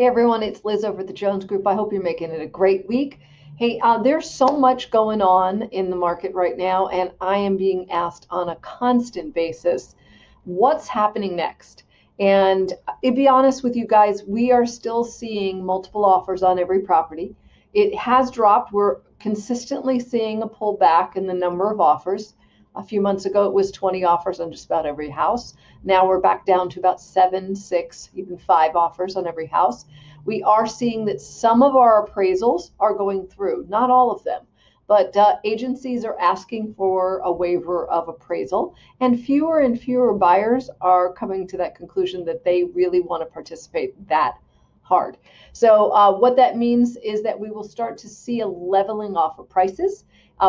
Hey everyone, it's Liz over at the Jones Group. I hope you're making it a great week. Hey, there's so much going on in the market right now, and I am being asked on a constant basis, what's happening next? And to be honest with you guys, we are still seeing multiple offers on every property. It has dropped. We're consistently seeing a pullback in the number of offers. A few months ago, it was 20 offers on just about every house. Now we're back down to about 7, 6, even 5 offers on every house. We are seeing that some of our appraisals are going through, not all of them, but agencies are asking for a waiver of appraisal, and fewer buyers are coming to that conclusion that they really want to participate that hard. So what that means is that we will start to see a leveling off of prices.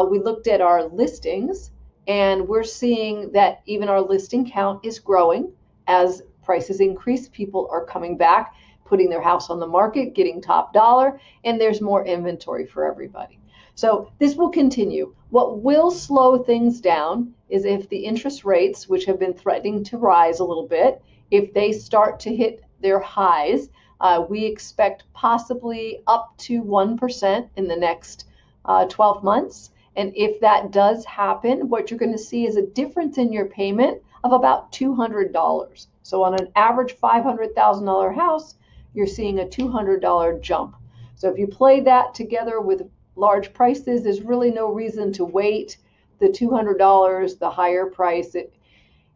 We looked at our listings, and we're seeing that even our listing count is growing. As prices increase, people are coming back, putting their house on the market, getting top dollar, and there's more inventory for everybody. So this will continue. What will slow things down is if the interest rates, which have been threatening to rise a little bit, if they start to hit their highs. We expect possibly up to 1% in the next 12 months. And if that does happen, what you're going to see is a difference in your payment of about $200. So on an average $500,000 house, you're seeing a $200 jump. So if you play that together with large prices, there's really no reason to wait. The $200, the higher price,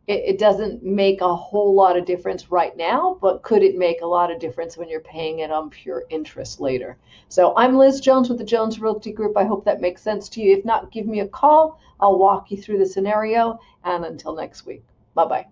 it doesn't make a whole lot of difference right now, but could it make a lot of difference when you're paying it on pure interest later? So I'm Liz Jones with the Jones Realty Group. I hope that makes sense to you. If not, give me a call. I'll walk you through the scenario. And until next week, bye-bye.